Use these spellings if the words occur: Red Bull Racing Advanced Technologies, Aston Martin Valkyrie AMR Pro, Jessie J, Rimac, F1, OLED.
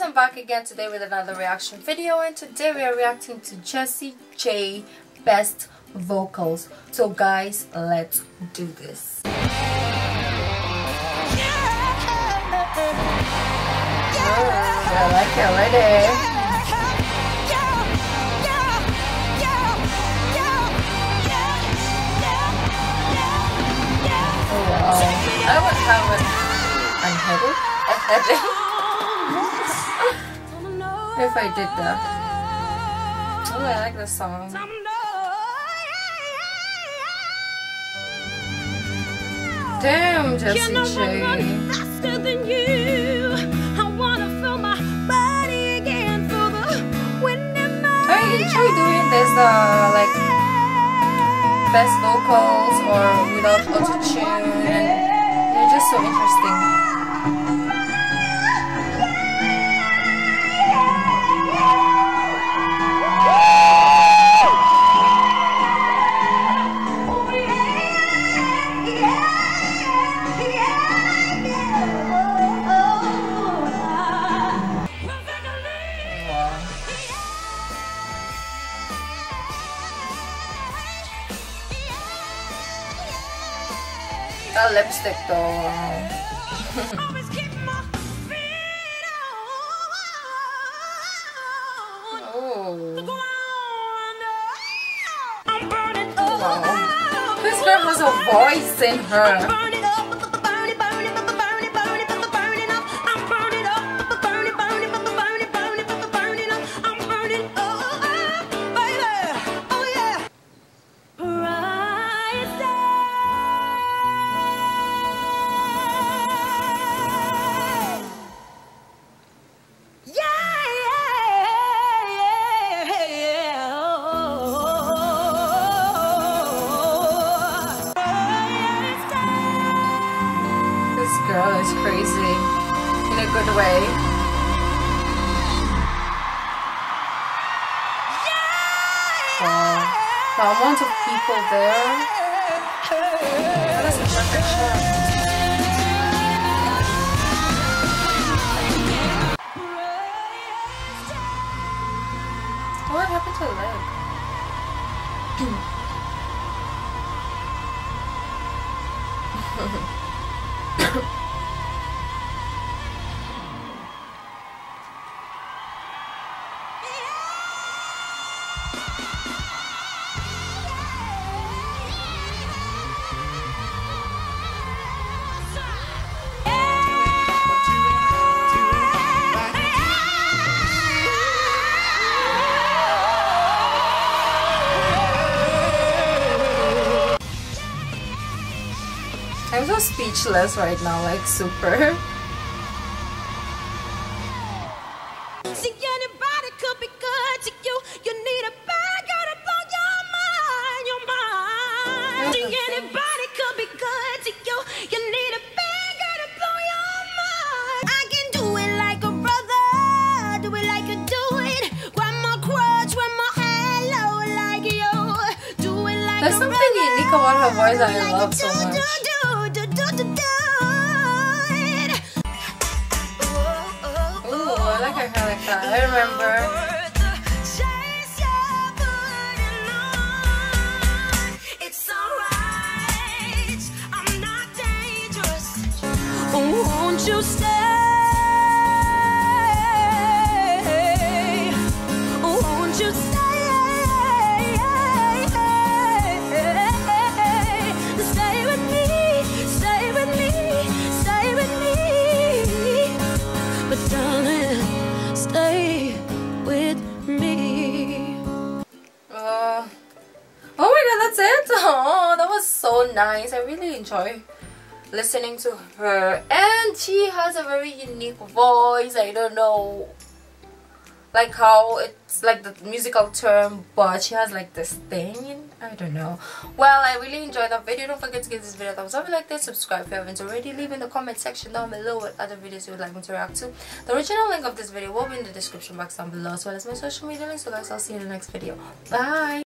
guys, I'm back again today with another reaction video, and today we are reacting to Jessie J best vocals. So guys, let's do this. I like it already. I would have it. I'm headed. I'm headed. If I did that. Oh, I like this song. Damn, Jessie J. Faster than you. I wanna feel my body again for the wind in my head. I enjoy doing this, like best vocals or without auto-tune. So interesting. That lipstick though. Oh. Wow. This girl has a voice in her. Girl is crazy in a good way. Wow, the amount of people there. That is a record show. What happened to her leg? I'm so speechless right now, like super. See, anybody could be good to you. You need a bad girl to blow your mind, your mind. See, anybody could be good to you. You need a bad girl to blow your mind. I can do it like a brother, do it like you do it. Grab my crutch, grab my hello like you. Do it like a brother. There's something unique about her voice that I love so much. I remember. It's alright. I'm not dangerous. Won't you stay? Won't you stay? Stay with me. Stay with me. Stay with me. But darling, stay with me. Oh my god, that's it. Oh, that was so nice. I really enjoy listening to her, and she has a very unique voice. I don't know like how it's like the musical term, but she has like this thing in, I don't know. Well, I really enjoyed that video. Don't forget to give this video a thumbs up if you like this, subscribe if you haven't already, leave in the comment section down below what other videos you would like me to react to. The original link of this video will be in the description box down below, as well as my social media links. So guys, I'll see you in the next video. Bye.